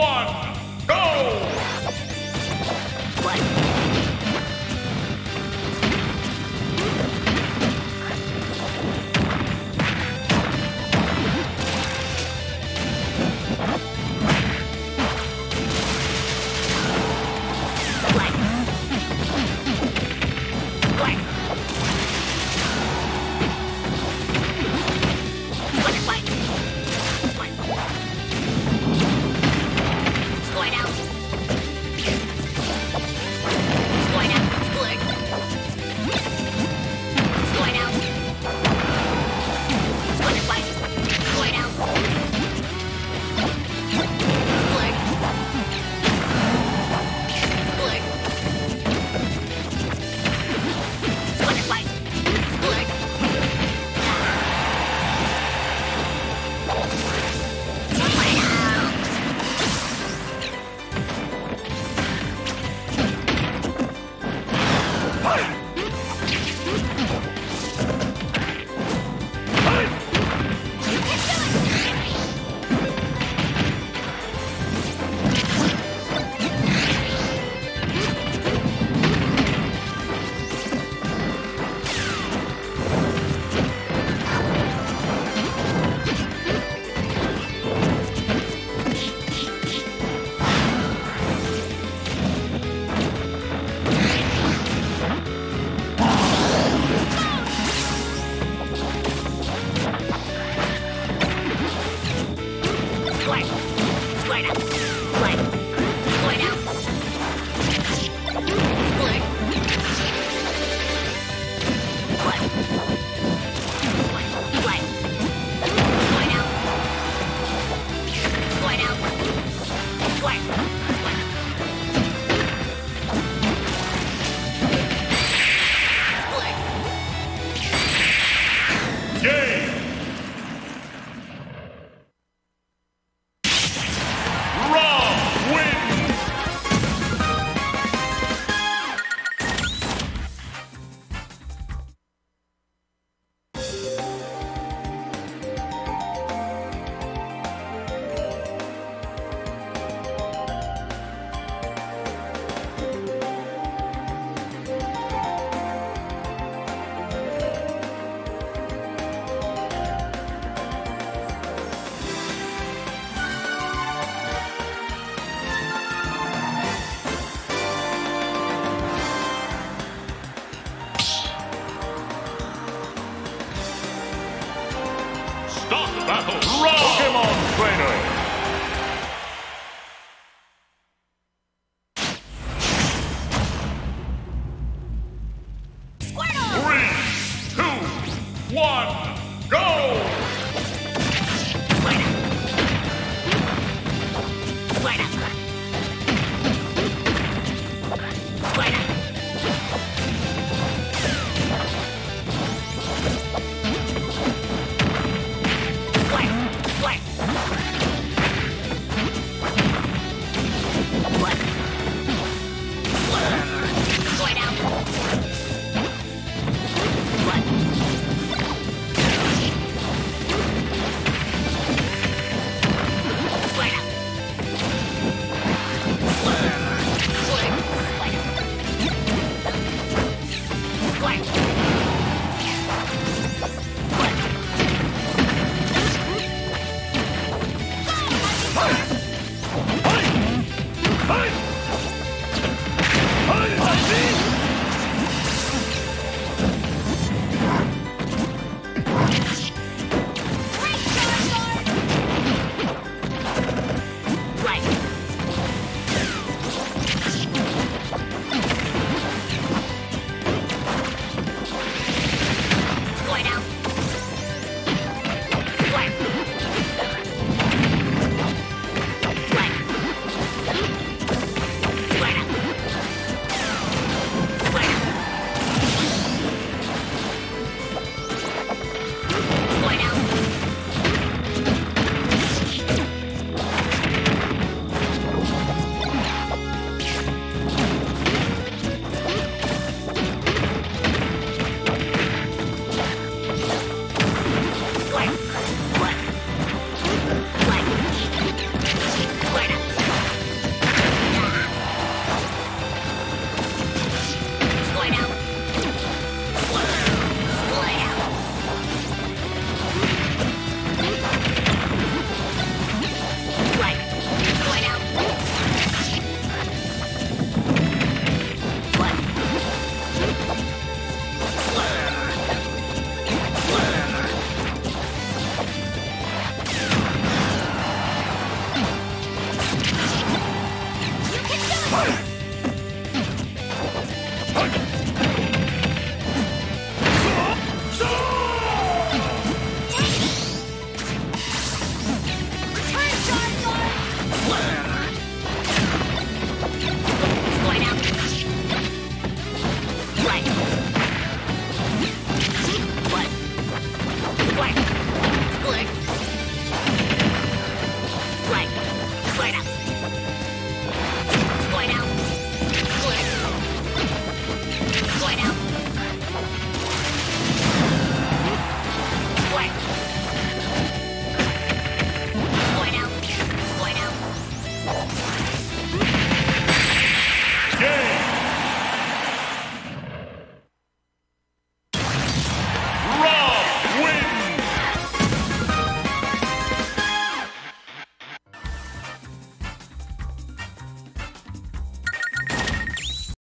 Battle. Pokemon Trainer!